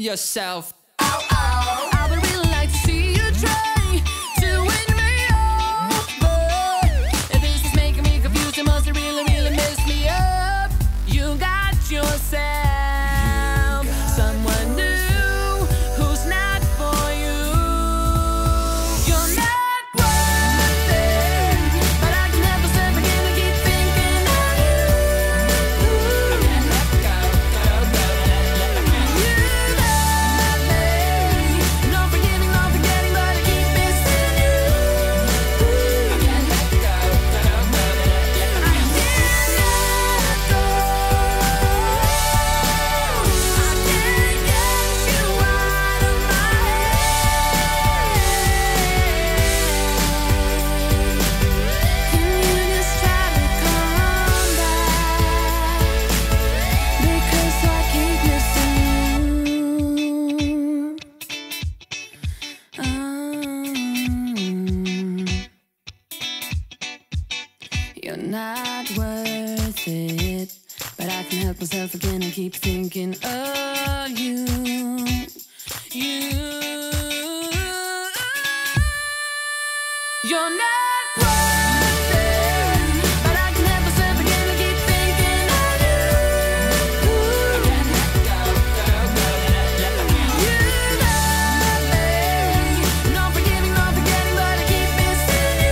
yourself. You're not worth it, but I can help myself again and keep thinking of you, You're not worth it, but I can help myself again and keep thinking of you. You're nothing, no forgiving, no forgetting, but I keep missing you.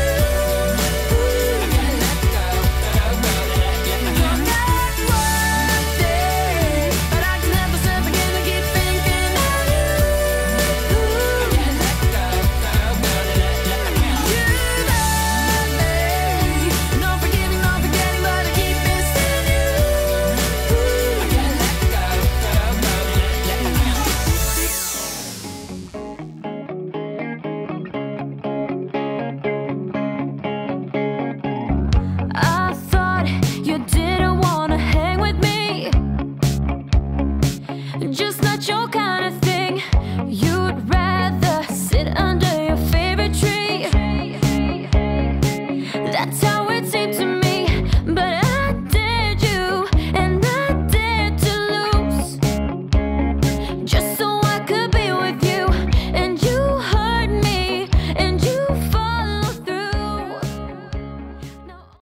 Just not your